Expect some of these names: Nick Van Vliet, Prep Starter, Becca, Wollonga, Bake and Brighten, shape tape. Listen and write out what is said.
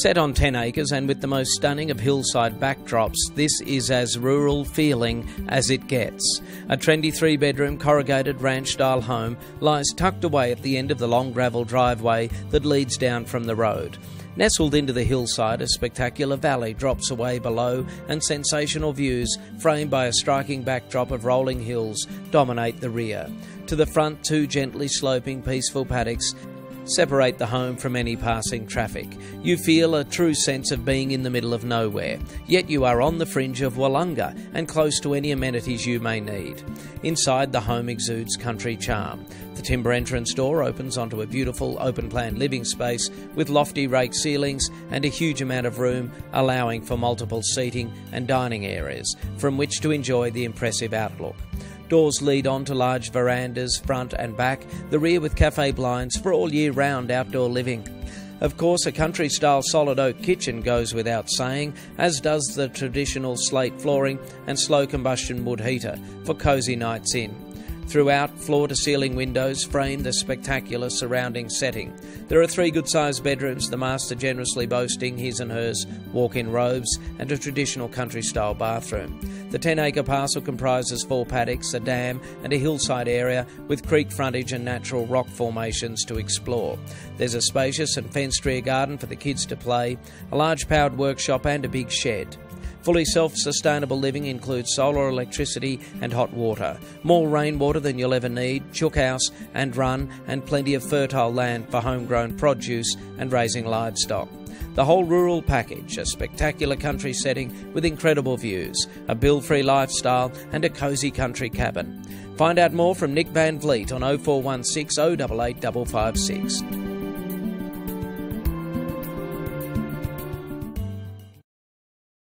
Set on 10 acres and with the most stunning of hillside backdrops, this is as rural feeling as it gets. A trendy three-bedroom corrugated ranch-style home lies tucked away at the end of the long gravel driveway that leads down from the road. Nestled into the hillside, a spectacular valley drops away below, and sensational views, framed by a striking backdrop of rolling hills, dominate the rear. To the front, two gently sloping, peaceful paddocks separate the home from any passing traffic. You feel a true sense of being in the middle of nowhere, yet you are on the fringe of Wollonga and close to any amenities you may need. Inside, the home exudes country charm. The timber entrance door opens onto a beautiful open-plan living space with lofty rake ceilings and a huge amount of room, allowing for multiple seating and dining areas from which to enjoy the impressive outlook. Doors lead on to large verandas, front and back, the rear with cafe blinds for all year-round outdoor living. Of course, a country-style solid oak kitchen goes without saying, as does the traditional slate flooring and slow combustion wood heater for cosy nights in. Throughout, floor-to-ceiling windows frame the spectacular surrounding setting. There are three good-sized bedrooms, the master generously boasting his and hers walk-in robes and a traditional country-style bathroom. The 10-acre parcel comprises four paddocks, a dam and a hillside area with creek frontage and natural rock formations to explore. There's a spacious and fenced rear garden for the kids to play, a large powered workshop and a big shed. Fully self-sustainable living includes solar electricity and hot water, more rainwater than you'll ever need, chook house and run, and plenty of fertile land for homegrown produce and raising livestock. The whole rural package, a spectacular country setting with incredible views, a bill-free lifestyle and a cosy country cabin. Find out more from Nick Van Vliet on 0416 088 556.